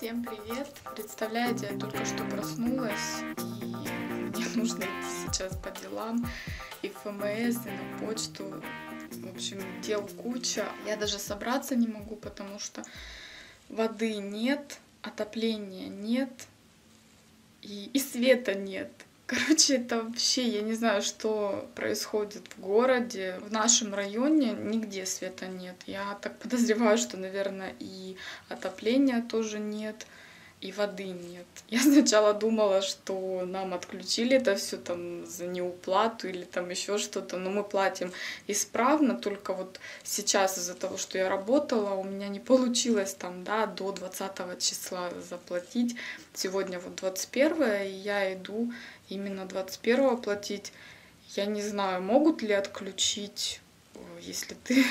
Всем привет! Представляете, я только что проснулась, и мне нужно идти сейчас по делам, и в ФМС, и на почту, в общем, дел куча. Я даже собраться не могу, потому что воды нет, отопления нет, и света нет. Короче, это вообще, я не знаю, что происходит в городе. В нашем районе нигде света нет. Я так подозреваю, что, наверное, и отопления тоже нет, и воды нет. Я сначала думала, что нам отключили это все там за неуплату или там еще что-то, но мы платим исправно, только вот сейчас из-за того, что я работала, у меня не получилось там, да, до 20 числа заплатить. Сегодня вот 21-е, и я иду именно 21-го платить. Я не знаю, могут ли отключить, если ты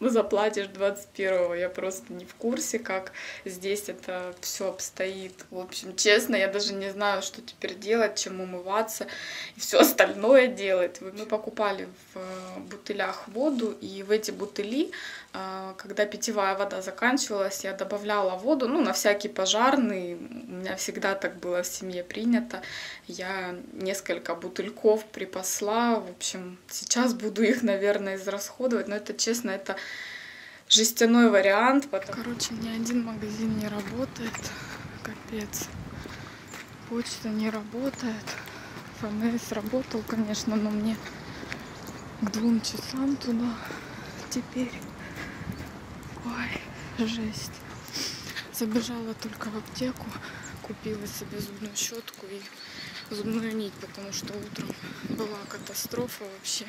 заплатишь 21-го. Я просто не в курсе, как здесь это все обстоит. В общем, честно, я даже не знаю, что теперь делать, чем умываться и все остальное делать. Мы покупали в бутылях воду, и в эти бутыли, когда питьевая вода заканчивалась, я добавляла воду, ну, на всякий пожарный. У меня всегда так было в семье принято. Я несколько бутыльков припасла. В общем, сейчас буду их, наверное, израсходовать. Но это, честно, это жестяной вариант. Короче, ни один магазин не работает. Капец. Почта не работает. ФМС работал, конечно, но мне к 2 часам туда теперь. Ой, жесть. Забежала только в аптеку, купила себе зубную щетку и зубную нить, потому что утром была катастрофа вообще.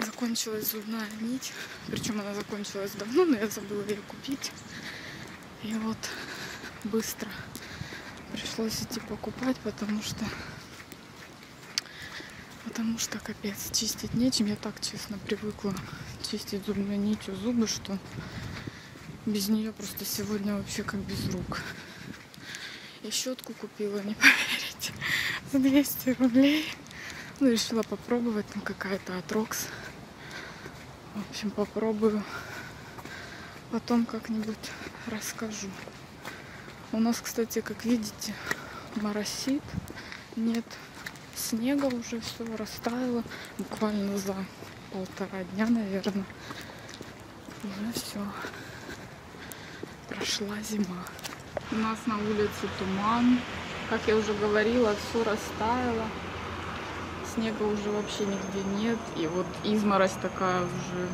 Закончилась зубная нить, причем она закончилась давно, но я забыла ее купить. И вот быстро пришлось идти покупать, потому что капец, чистить нечем. Я так, честно, привыкла чистить зубной нитью зубы, что без нее просто сегодня вообще как без рук. И щетку купила, не поверите, за 200 рублей. Ну, решила попробовать, там какая-то от Rox. В общем, попробую. Потом как-нибудь расскажу. У нас, кстати, как видите, моросит. Нет снега, уже все растаяло. Буквально за 1,5 дня, наверное. Уже все. Прошла зима. У нас на улице туман. Как я уже говорила, все растаяло. Снега уже вообще нигде нет. И вот изморозь такая уже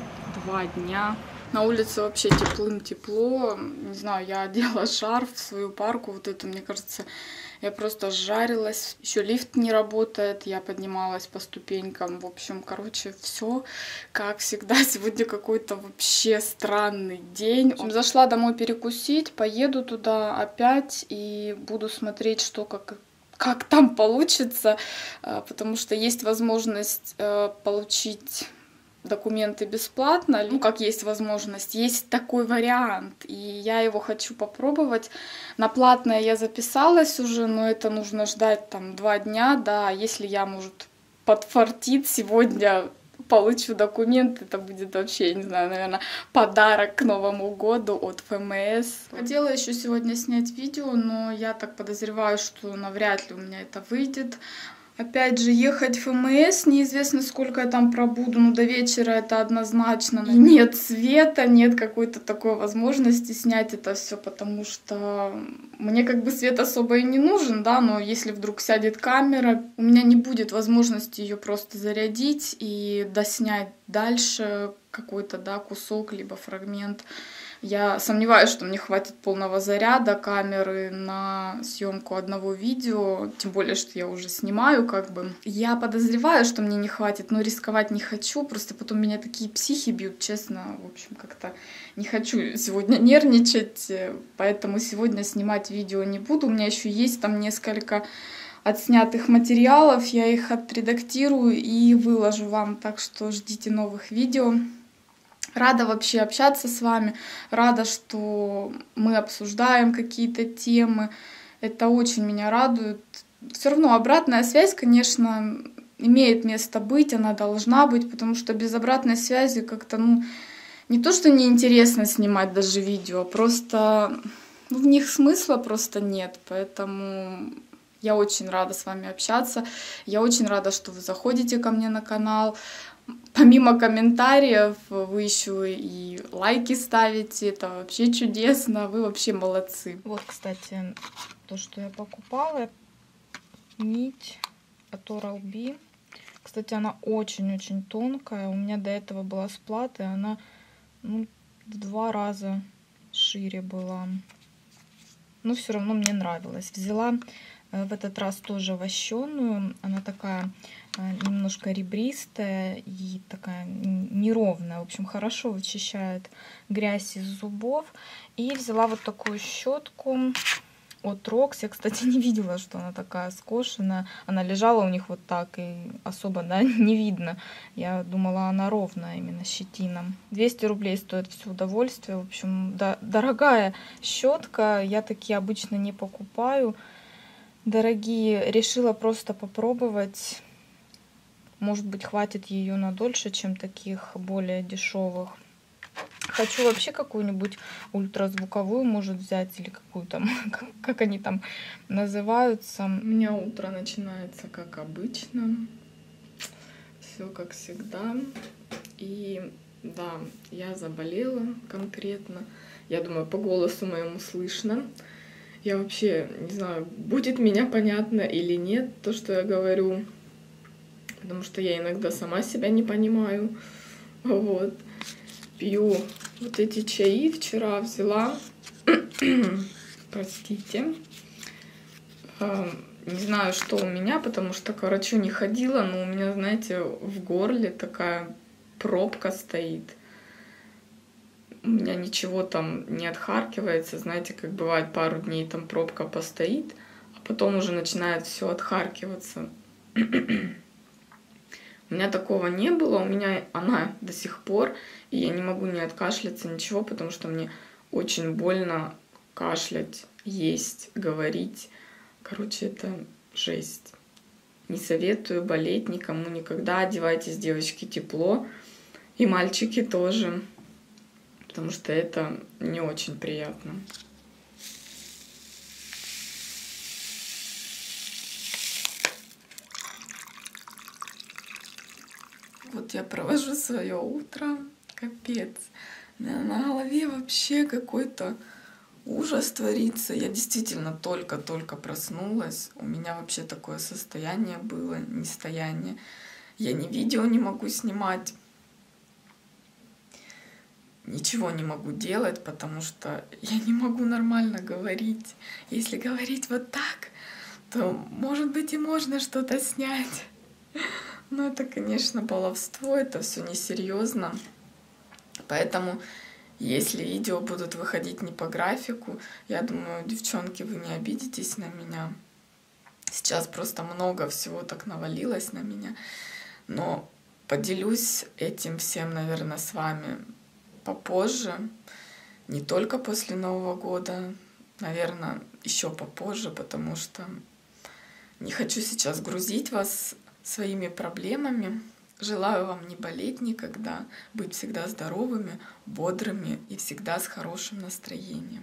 2 дня. На улице вообще теплым-тепло. Не знаю, я одела шарф в свою парку. Вот это, мне кажется, я просто жарилась. Еще лифт не работает. Я поднималась по ступенькам. В общем, короче, все как всегда. Сегодня какой-то вообще странный день. В общем, зашла домой перекусить. Поеду туда опять и буду смотреть, что как там получится, потому что есть возможность получить документы бесплатно, ну, как есть возможность, есть такой вариант, и я его хочу попробовать. На платное я записалась уже, но это нужно ждать там 2 дня, да, если я, может, подфартит сегодня, получу документ, это будет вообще, я не знаю, наверное, подарок к Новому году от ФМС. Хотела еще сегодня снять видео, но я так подозреваю, что навряд ли у меня это выйдет. Опять же, ехать в ФМС, неизвестно, сколько я там пробуду, но до вечера это однозначно. И нет света, нет какой-то такой возможности снять это все, потому что мне как бы свет особо и не нужен, да, но если вдруг сядет камера, у меня не будет возможности ее просто зарядить и доснять дальше какой-то, да, кусок, либо фрагмент. Я сомневаюсь, что мне хватит полного заряда камеры на съемку одного видео, тем более, что я уже снимаю, как бы. Я подозреваю, что мне не хватит, но рисковать не хочу, просто потом меня такие психи бьют, честно, в общем, как-то не хочу сегодня нервничать, поэтому сегодня снимать видео не буду. У меня еще есть там несколько отснятых материалов, я их отредактирую и выложу вам, так что ждите новых видео. Рада вообще общаться с вами, рада, что мы обсуждаем какие-то темы, это очень меня радует. Все равно обратная связь, конечно, имеет место быть, она должна быть, потому что без обратной связи как-то, ну, не то что неинтересно снимать даже видео, просто в них смысла просто нет, поэтому я очень рада с вами общаться, я очень рада, что вы заходите ко мне на канал. Помимо комментариев, вы еще и лайки ставите, это вообще чудесно, вы вообще молодцы. Вот, кстати, то, что я покупала, нить от Oral-B. Кстати, она очень-очень тонкая, у меня до этого была с платы, она в 2 раза шире была. Но все равно мне нравилось. Взяла в этот раз тоже вощеную, она такая немножко ребристая и такая неровная, в общем, хорошо вычищает грязь из зубов. И взяла вот такую щетку от Rox. Я, кстати, не видела, что она такая скошенная, она лежала у них вот так и особо, да, не видно. Я думала, она ровная именно щетина. 200 рублей стоит все удовольствие, в общем, да, дорогая щетка, я такие обычно не покупаю. Дорогие, решила просто попробовать. Может быть, хватит ее надольше, чем таких более дешевых. Хочу вообще какую-нибудь ультразвуковую, может, взять, или какую там, как они там называются. У меня утро начинается как обычно. Все как всегда. И да, я заболела конкретно. Я думаю, по голосу моему слышно. Я вообще не знаю, будет меня понятно или нет то, что я говорю. Потому что я иногда сама себя не понимаю. Вот. Пью вот эти чаи. Вчера взяла. Простите. Не знаю, что у меня, потому что к врачу не ходила. Но у меня, знаете, в горле такая пробка стоит. У меня ничего там не отхаркивается. Знаете, как бывает, пару дней там пробка постоит, а потом уже начинает все отхаркиваться. У меня такого не было, у меня она до сих пор, и я не могу не откашляться, ничего, потому что мне очень больно кашлять, есть, говорить. Короче, это жесть. Не советую болеть никому никогда. Одевайтесь, девочки, тепло, и мальчики тоже, потому что это не очень приятно. Вот я провожу свое утро, капец. У меня на голове вообще какой-то ужас творится. Я действительно только-только проснулась. У меня вообще такое состояние было, нестояние. Я ни видео не могу снимать. Ничего не могу делать, потому что я не могу нормально говорить. Если говорить вот так, то, может быть, и можно что-то снять. Но это, конечно, баловство, это все несерьезно. Поэтому, если видео будут выходить не по графику, я думаю, девчонки, вы не обидитесь на меня. Сейчас просто много всего так навалилось на меня. Но поделюсь этим всем, наверное, с вами попозже, не только после Нового года, наверное, еще попозже, потому что не хочу сейчас грузить вас своими проблемами. Желаю вам не болеть никогда, быть всегда здоровыми, бодрыми и всегда с хорошим настроением.